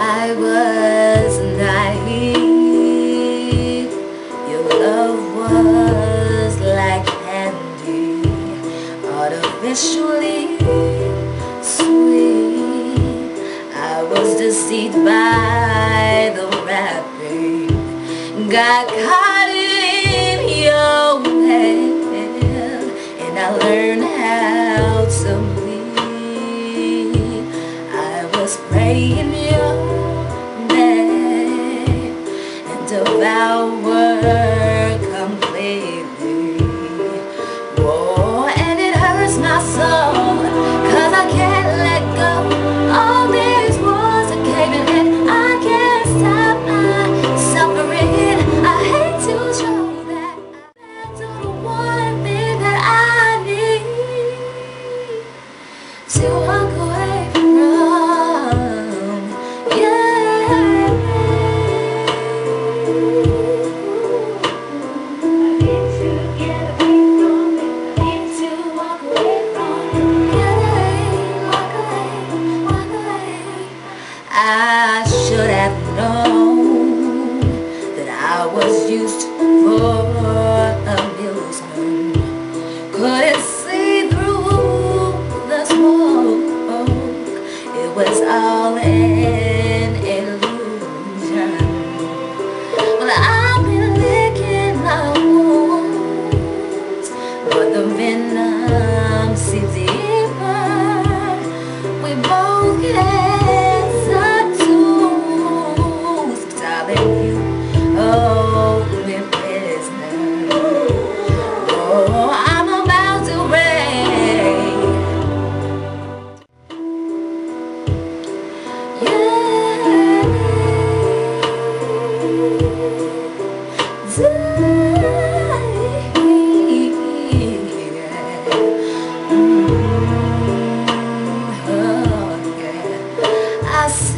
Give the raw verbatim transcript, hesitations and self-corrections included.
I was naive, your love was like candy, artificially sweet. I was deceived by the rapping, got caught in your hand, and I learned how to bleed. I was praying you devour completely. Whoa, and it hurts my soul, cause I can't let go. All these walls are caving in, I can't stop my suffering. I hate to show that I'm back to the one thing that I need to walk away from. Yeah. I should have known that I was used for amusement. Couldn't see through the smoke. It was all an illusion. Well, I've been licking my wounds, but the venom seeps deeper. We both get it. I